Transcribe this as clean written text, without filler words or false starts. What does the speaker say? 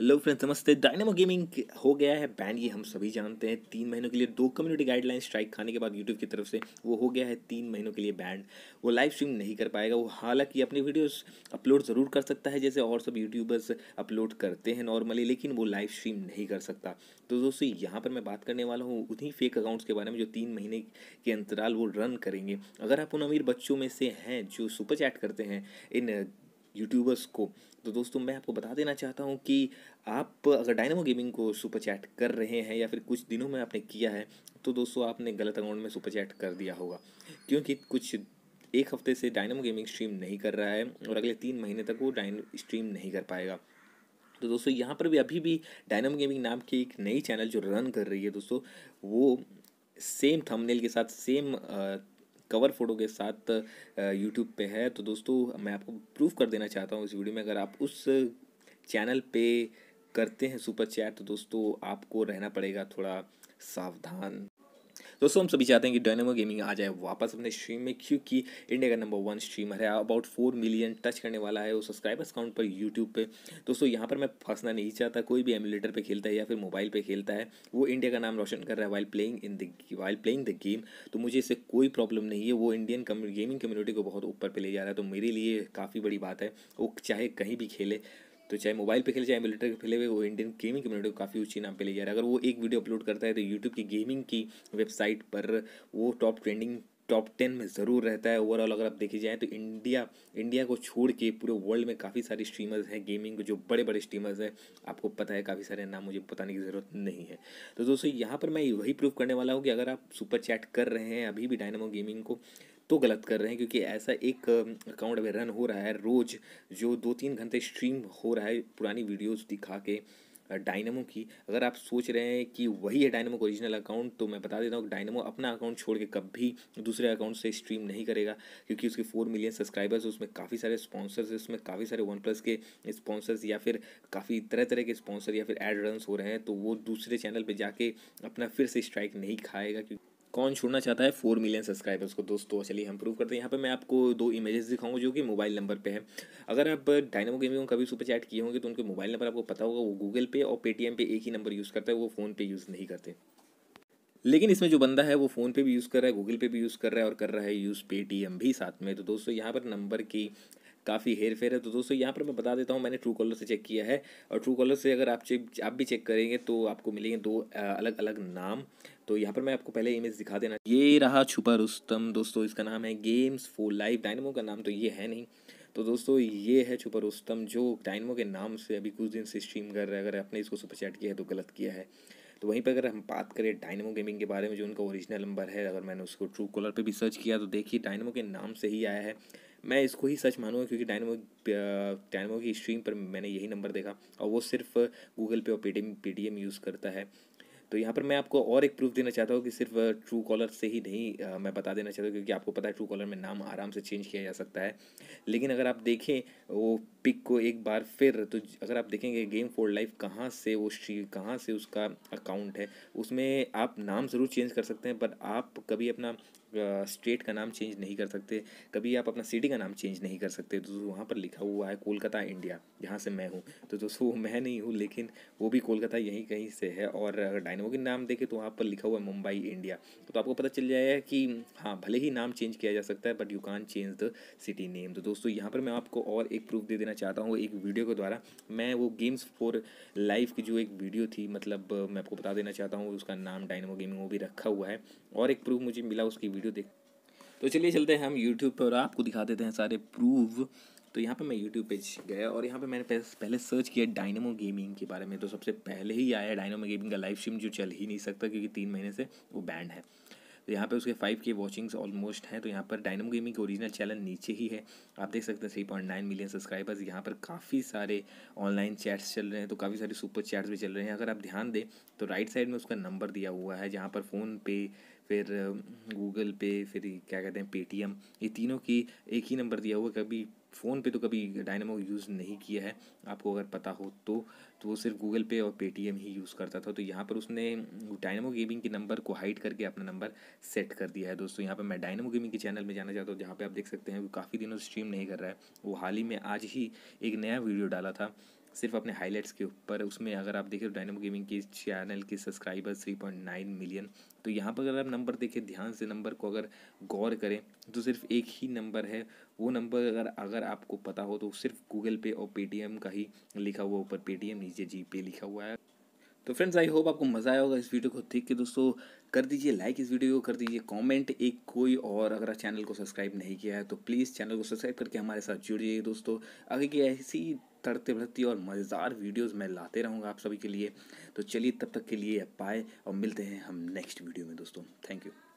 Hello friends, नमस्ते। Dynamo Gaming हो गया है बैन, ये हम सभी जानते हैं। 3 महीनों के लिए 2 कम्युनिटी गाइडलाइन स्ट्राइक खाने के बाद यूट्यूब की तरफ से वो हो गया है 3 महीनों के लिए बैन। वो लाइव स्ट्रीम नहीं कर पाएगा। वो हालांकि अपनी वीडियोस अपलोड ज़रूर कर सकता है जैसे और सब यूट्यूबर्स अपलोड करते हैं नॉर्मली, लेकिन वो लाइव स्ट्रीम नहीं कर सकता। तो दोस्तों, यहाँ पर मैं बात करने वाला हूँ उन्हीं फेक अकाउंट्स के बारे में जो 3 महीने के अंतराल वो रन करेंगे। अगर आप उन अमीर बच्चों में से हैं जो सुपर चैट करते हैं इन यूट्यूबर्स को, तो दोस्तों मैं आपको बता देना चाहता हूं कि आप अगर डायनेमो गेमिंग को सुपर चैट कर रहे हैं या फिर कुछ दिनों में आपने किया है, तो दोस्तों आपने गलत अकाउंट में सुपर चैट कर दिया होगा, क्योंकि कुछ 1 हफ्ते से डायनेमो गेमिंग स्ट्रीम नहीं कर रहा है और अगले 3 महीने तक वो स्ट्रीम नहीं कर पाएगा। तो दोस्तों यहाँ पर भी अभी भी डायनेमो गेमिंग नाम की एक नई चैनल जो रन कर रही है दोस्तों, वो सेम थंबनेल के साथ, सेम कवर फोटो के साथ यूट्यूब पे है। तो दोस्तों मैं आपको प्रूफ कर देना चाहता हूँ इस वीडियो में, अगर आप उस चैनल पे करते हैं सुपर चैट, तो दोस्तों आपको रहना पड़ेगा थोड़ा सावधान। दोस्तों हम सभी चाहते हैं कि डायनेमो गेमिंग आ जाए वापस अपने स्ट्रीम में, क्योंकि इंडिया का नंबर 1 स्ट्रीमर है, अबाउट 4 मिलियन टच करने वाला है वो सब्सक्राइबर्स काउंट पर यूट्यूब पे। दोस्तों यहाँ पर मैं फंसना नहीं चाहता। कोई भी एमुलेटर पे खेलता है या फिर मोबाइल पे खेलता है, वो इंडिया का नाम रोशन कर रहा है वाइल प्लेइंग द गेम। तो मुझे इससे कोई प्रॉब्लम नहीं है। वो इंडियन गेमिंग कम्युनिटी को बहुत ऊपर पर ले जा रहा है, तो मेरे लिए काफ़ी बड़ी बात है। वो चाहे कहीं भी खेले, तो चाहे मोबाइल पे खेले चाहे एमुलेटर पे खेले, वो इंडियन गेमिंग कम्युनिटी को काफ़ी ऊंचे नाम पे ले जा रहा है। अगर वो एक वीडियो अपलोड करता है तो यूट्यूब की गेमिंग की वेबसाइट पर वो टॉप 10 में ज़रूर रहता है। ओवरऑल अगर आप देखी जाए तो इंडिया को छोड़ के पूरे वर्ल्ड में काफ़ी सारे स्ट्रीमर्स हैं गेमिंग के, जो बड़े बड़े स्ट्रीमर्स हैं, आपको पता है, काफ़ी सारे नाम मुझे बताने की ज़रूरत नहीं है। तो दोस्तों यहाँ पर मैं वही प्रूफ करने वाला हूँ कि अगर आप सुपर चैट कर रहे हैं अभी भी डायनेमो गेमिंग को, तो गलत कर रहे हैं, क्योंकि ऐसा एक अकाउंट में रन हो रहा है रोज़, जो 2-3 घंटे स्ट्रीम हो रहा है पुरानी वीडियोस दिखा के डायनेमो की। अगर आप सोच रहे हैं कि वही है डायनेमो का ओरिजिनल अकाउंट, तो मैं बता देता हूँ कि डायनेमो अपना अकाउंट छोड़ के कभी दूसरे अकाउंट से स्ट्रीम नहीं करेगा, क्योंकि उसके 4 मिलियन सब्सक्राइबर्स, उसमें काफ़ी सारे स्पॉन्सर्स, उसमें काफ़ी सारे 1+ के स्पॉन्सर्स या फिर काफ़ी तरह तरह के स्पॉन्सर या फिर एड रन हो रहे हैं। तो वो दूसरे चैनल पर जाके अपना फिर से स्ट्राइक नहीं खाएगा, क्योंकि कौन छोड़ना चाहता है 4 मिलियन सब्सक्राइबर्स को। दोस्तों चलिए हम प्रूव करते हैं। यहाँ पे मैं आपको 2 इमेजेस दिखाऊंगा जो कि मोबाइल नंबर पे है। अगर आप डायनेमो गेमिंग को कभी सुपर चैट किए होंगे तो उनके मोबाइल नंबर आपको पता होगा। वो गूगल पे और पेटीएम पे एक ही नंबर यूज़ करता है, वो फ़ोनपे यूज़ नहीं करते। लेकिन इसमें जो बंदा है वो फ़ोनपे भी यूज़ कर रहा है, गूगल पे भी यूज़ कर रहा है और कर रहा है यूज़ पेटीएम भी साथ में। तो दोस्तों यहाँ पर नंबर की काफ़ी हेर फेर है। तो दोस्तों यहाँ पर मैं बता देता हूँ, मैंने ट्रूकॉलर से चेक किया है, और ट्रूकॉलर से अगर आप भी चेक करेंगे तो आपको मिलेंगे 2 अलग अलग नाम। तो यहाँ पर मैं आपको पहले इमेज दिखा देना, ये रहा छुपा रुस्तम। दोस्तों इसका नाम है गेम्स फॉर लाइफ, डायनेमो का नाम तो ये है नहीं। तो दोस्तों ये है छुपा रुस्तम, जो डायनेमो के नाम से अभी कुछ दिन से स्ट्रीम कर रहा है। अगर आपने इसको सुपर चैट किया है तो गलत किया है। तो वहीं पर अगर हम बात करें डायनेमो गेमिंग के बारे में, जो उनका ओरिजिनल नंबर है, अगर मैंने उसको ट्रूकॉलर पर भी सर्च किया तो देखिए डायनेमो के नाम से ही आया है। मैं इसको ही सच मानूंगा, क्योंकि डायनेमो की स्ट्रीम पर मैंने यही नंबर देखा, और वो सिर्फ गूगल पे और पेटीएम यूज़ करता है। तो यहाँ पर मैं आपको और एक प्रूफ देना चाहता हूँ कि सिर्फ ट्रू कॉलर से ही नहीं, मैं बता देना चाहता हूँ, क्योंकि आपको पता है ट्रू कॉलर में नाम आराम से चेंज किया जा सकता है। लेकिन अगर आप देखें वो पिक को एक बार फिर, तो अगर आप देखेंगे गेम फॉर लाइफ कहाँ से उसका अकाउंट है, उसमें आप नाम ज़रूर चेंज कर सकते हैं, पर आप कभी अपना स्टेट का नाम चेंज नहीं कर सकते, कभी आप अपना सिटी का नाम चेंज नहीं कर सकते। तो वहाँ पर लिखा हुआ है कोलकाता इंडिया, जहाँ से मैं हूँ। तो दोस्तों मैं नहीं हूँ, लेकिन वो भी कोलकाता यहीं कहीं से है। और अगर डायनेमो के नाम देखें तो वहाँ पर लिखा हुआ है मुंबई इंडिया। तो आपको पता चल जाएगा कि हाँ, भले ही नाम चेंज किया जा सकता है, but you can change the city name. तो दोस्तों यहाँ पर मैं आपको और एक प्रूफ दे देना चाहता हूँ एक वीडियो के द्वारा। मैं वो गेम्स फॉर लाइफ की जो एक वीडियो थी, मतलब मैं आपको बता देना चाहता हूँ उसका नाम डायनेमो गेमिंग वो भी रखा हुआ है, और एक प्रूफ मुझे मिला उसकी देख। तो चलिए चलते हैं हम YouTube पर और आपको दिखा देते हैं सारे प्रूफ। तो यहाँ पे मैं YouTube पे गया और यहाँ पे मैंने पहले सर्च किया डायनेमो गेमिंग के बारे में, तो सबसे पहले ही आया डायनेमो गेमिंग का लाइव स्ट्रीम, जो चल ही नहीं सकता क्योंकि 3 महीने से वो बैंड है। तो यहाँ पे उसके 5K वॉचिंग्स ऑलमोस्ट हैं। तो यहाँ पर डायनेमो गेमिंग का ओरिजिनल चैनल नीचे ही है, आप देख सकते हैं 3.9 मिलियन सब्सक्राइबर्स। यहाँ पर काफ़ी सारे ऑनलाइन चैट्स चल रहे हैं, तो काफ़ी सारे सुपर चैट्स भी चल रहे हैं। अगर आप ध्यान दें तो राइट साइड में उसका नंबर दिया हुआ है, जहाँ पर फ़ोनपे, फिर गूगल पे, फिर क्या कहते हैं पेटीएम, ये तीनों की एक ही नंबर दिया हुआ। कभी फ़ोन पे तो कभी डायनेमो यूज़ नहीं किया है, आपको अगर पता हो तो वो सिर्फ गूगल पे और पेटीएम ही यूज़ करता था। तो यहाँ पर उसने डायनेमो गेमिंग के नंबर को हाइड करके अपना नंबर सेट कर दिया है। दोस्तों यहाँ पर मैं डायनेमो गेमिंग के चैनल में जाना चाहता हूँ, जहाँ पर आप देख सकते हैं वो काफ़ी दिनों से स्ट्रीम नहीं कर रहा है। वो हाल ही में आज ही एक नया वीडियो डाला था, सिर्फ अपने हाईलाइट्स के ऊपर। उसमें अगर आप देखें डायनेमो गेमिंग के चैनल के सब्सक्राइबर 3.9 मिलियन। तो यहाँ पर अगर आप नंबर देखें ध्यान से, नंबर को अगर गौर करें तो सिर्फ एक ही नंबर है, वो नंबर अगर आपको पता हो तो सिर्फ गूगल पे और पेटीएम का ही लिखा हुआ, ऊपर पेटीएम नीचे जी पे लिखा हुआ है। तो फ्रेंड्स आई होप आपको मज़ा आया होगा इस वीडियो को देख के। दोस्तों कर दीजिए लाइक इस वीडियो को, कर दीजिए कमेंट एक कोई, और अगर आप चैनल को सब्सक्राइब नहीं किया है तो प्लीज़ चैनल को सब्सक्राइब करके हमारे साथ जुड़िए। दोस्तों आगे की ऐसी तड़ते भड़कती और मज़ेदार वीडियोस मैं लाते रहूँगा आप सभी के लिए। तो चलिए तब तक के लिए बाय, और मिलते हैं हम नेक्स्ट वीडियो में दोस्तों। Thank you.